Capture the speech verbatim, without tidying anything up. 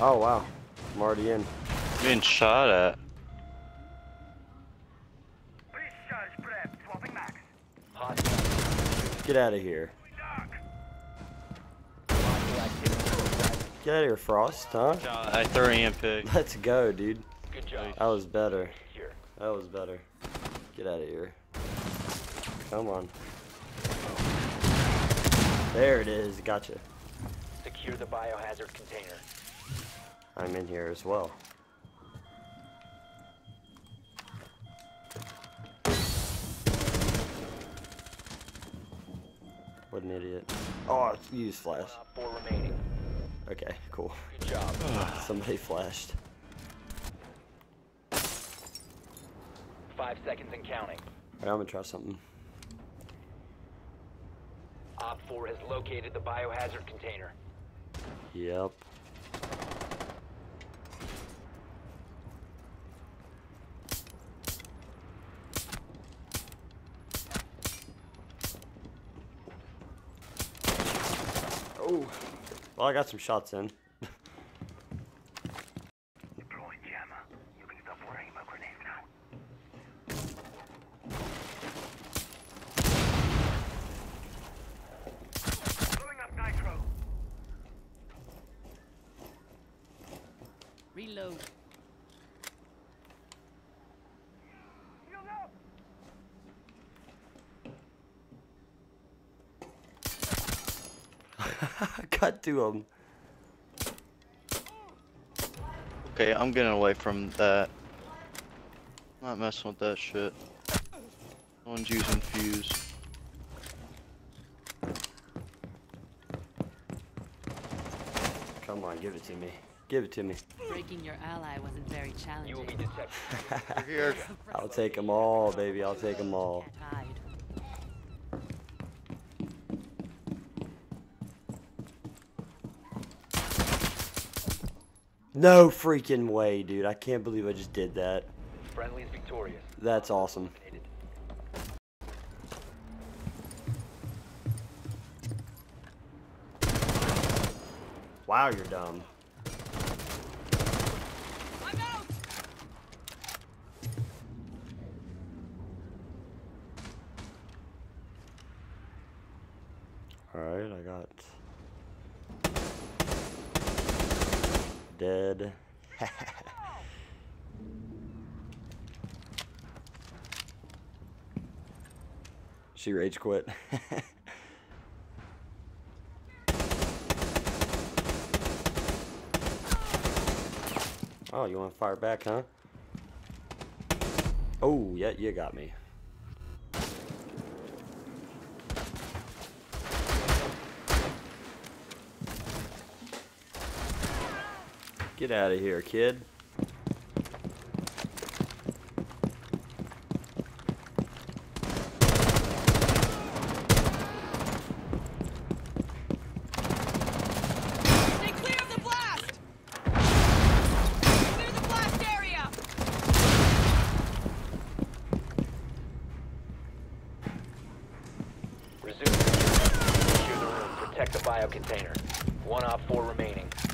Oh wow, I'm already in. Being shot at. Get out of here. Get out of here, Frost, huh? I threw in pig. Let's go, dude. Good job. That was better. That was better. Get out of here. Come on. There it is. Gotcha. Secure the biohazard container. I'm in here as well. What an idiot. Oh, it's used flash. Uh, four remaining. Okay, cool. Good job. Somebody flashed. Five seconds and counting. Alright, I'm gonna try something. Op four has located the biohazard container. Yep. Oh, well, I got some shots in. Reload. Cut to him. Okay, I'm getting away from that. I'm not messing with that shit. No one's using fuse. Come on, give it to me. Give it to me. Breaking your ally wasn't very challenging. You will be detected. Here. I'll take them all, baby. I'll take them all. No freaking way, dude. I can't believe I just did that. Friendly is victorious. That's awesome. Wow, you're dumb. Alright, I got dead. She rage quit. Oh, you want to fire back, huh? Oh, yeah, you got me. Get out of here, kid. Stay clear of the blast! Clear the blast area! Resume. Secure the room. Protect the bio container. One op four remaining.